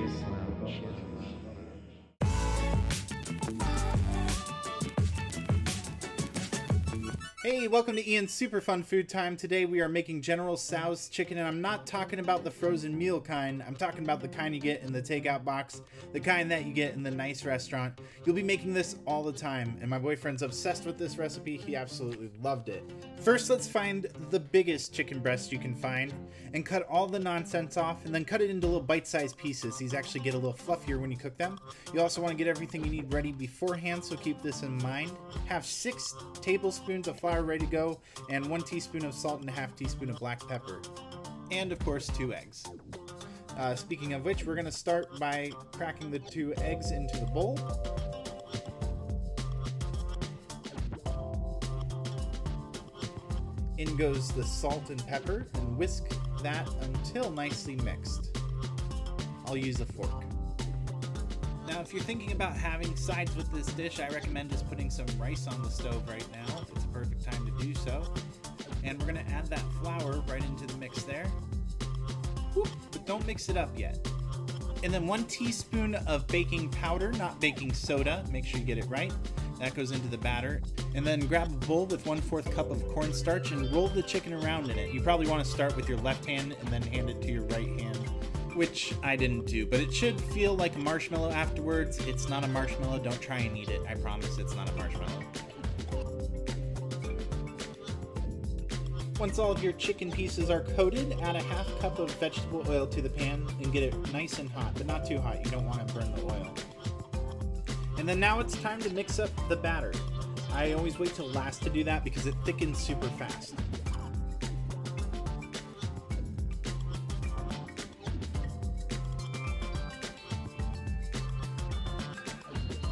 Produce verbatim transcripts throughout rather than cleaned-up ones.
tastes delicious. Hey, welcome to Ian's Super Fun Food Time. Today we are making General Tso's Chicken, and I'm not talking about the frozen meal kind. I'm talking about the kind you get in the takeout box, the kind that you get in the nice restaurant. You'll be making this all the time, and my boyfriend's obsessed with this recipe. He absolutely loved it. First, let's find the biggest chicken breast you can find, and cut all the nonsense off, and then cut it into little bite-sized pieces. These actually get a little fluffier when you cook them. You also want to get everything you need ready beforehand, so keep this in mind. Have six tablespoons of flour ready to go, and one teaspoon of salt and a half teaspoon of black pepper, and of course two eggs. Uh, speaking of which, we're going to start by cracking the two eggs into the bowl. In goes the salt and pepper, and whisk that until nicely mixed. I'll use a fork. Now, if you're thinking about having sides with this dish, I recommend just putting some rice on the stove right now. It's a perfect time to do so. And we're gonna add that flour right into the mix there. Whoop, but don't mix it up yet. And then one teaspoon of baking powder, not baking soda. Make sure you get it right. That goes into the batter. And then grab a bowl with one fourth cup of cornstarch and roll the chicken around in it. You probably wanna start with your left hand and then hand it to your right hand, which I didn't do, but it should feel like a marshmallow afterwards. It's not a marshmallow, don't try and eat it. I promise it's not a marshmallow. Once all of your chicken pieces are coated, add a half cup of vegetable oil to the pan and get it nice and hot, but not too hot. You don't want to burn the oil. And then now it's time to mix up the batter. I always wait till last to do that because it thickens super fast.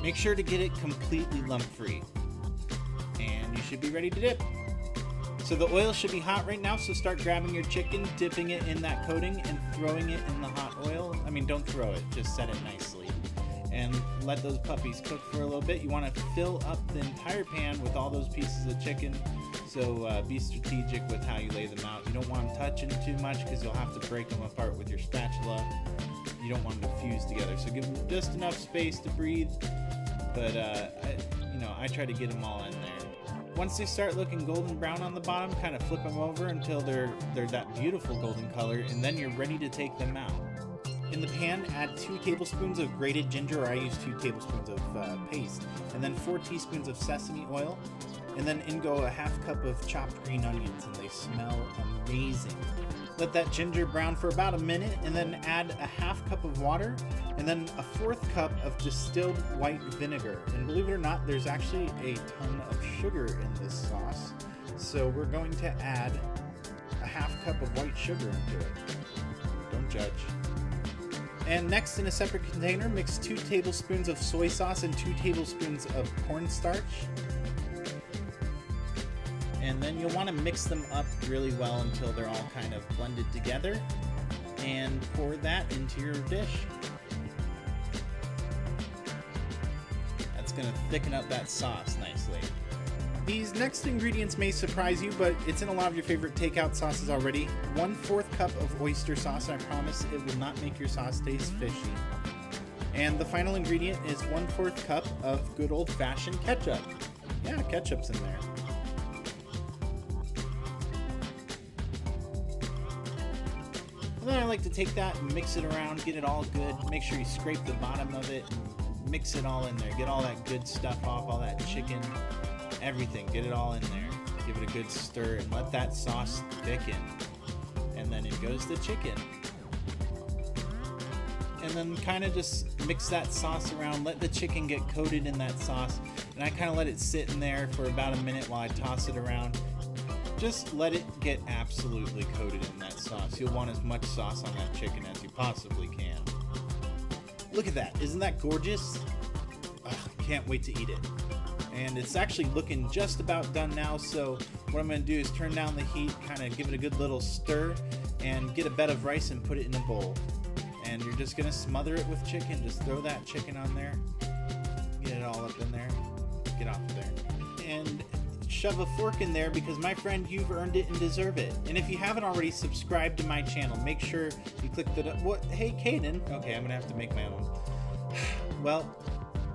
Make sure to get it completely lump-free, and you should be ready to dip. So the oil should be hot right now, so start grabbing your chicken, dipping it in that coating, and throwing it in the hot oil. I mean, don't throw it, just set it nicely. And let those puppies cook for a little bit. You want to fill up the entire pan with all those pieces of chicken, so uh, be strategic with how you lay them out. You don't want them touching too much because you'll have to break them apart with your spatula. You don't want them to fuse together, so give them just enough space to breathe. But, uh, I, you know, I try to get them all in there. Once they start looking golden brown on the bottom, kind of flip them over until they're, they're that beautiful golden color, and then you're ready to take them out. In the pan, add two tablespoons of grated ginger, or I use two tablespoons of uh, paste, and then four teaspoons of sesame oil, and then in go a half cup of chopped green onions, and they smell amazing. Let that ginger brown for about a minute, and then add a half cup of water, and then a fourth cup of distilled white vinegar. And believe it or not, there's actually a ton of sugar in this sauce. So we're going to add a half cup of white sugar into it. Don't judge. And next, in a separate container, mix two tablespoons of soy sauce and two tablespoons of cornstarch. And then you'll want to mix them up really well until they're all kind of blended together, and pour that into your dish. That's going to thicken up that sauce nicely. These next ingredients may surprise you, but it's in a lot of your favorite takeout sauces already. one fourth cup of oyster sauce, and I promise it will not make your sauce taste fishy. And the final ingredient is one fourth cup of good old-fashioned ketchup. Yeah, ketchup's in there. Then I like to take that and mix it around, get it all good, make sure you scrape the bottom of it, and mix it all in there, get all that good stuff off, all that chicken, everything, get it all in there, give it a good stir, and let that sauce thicken, and then in goes the chicken. And then kind of just mix that sauce around, let the chicken get coated in that sauce, and I kind of let it sit in there for about a minute while I toss it around. Just let it get absolutely coated in that sauce. You'll want as much sauce on that chicken as you possibly can. Look at that, isn't that gorgeous? Ugh, can't wait to eat it. And it's actually looking just about done now, so what I'm gonna do is turn down the heat, kind of give it a good little stir, and get a bed of rice and put it in a bowl. And you're just gonna smother it with chicken, just throw that chicken on there, get it all up in there, get off of there. And shove a fork in there because, my friend, you've earned it and deserve it. And if you haven't already subscribed to my channel, make sure you click the... What? Hey, Kaden. Okay, I'm going to have to make my own. Well,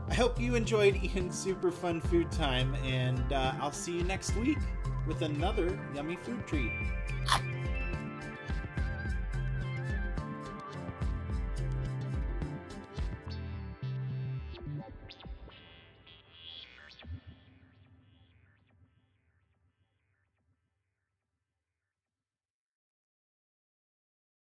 I hope you enjoyed Ian's Super Fun Food Time, and uh, I'll see you next week with another yummy food treat.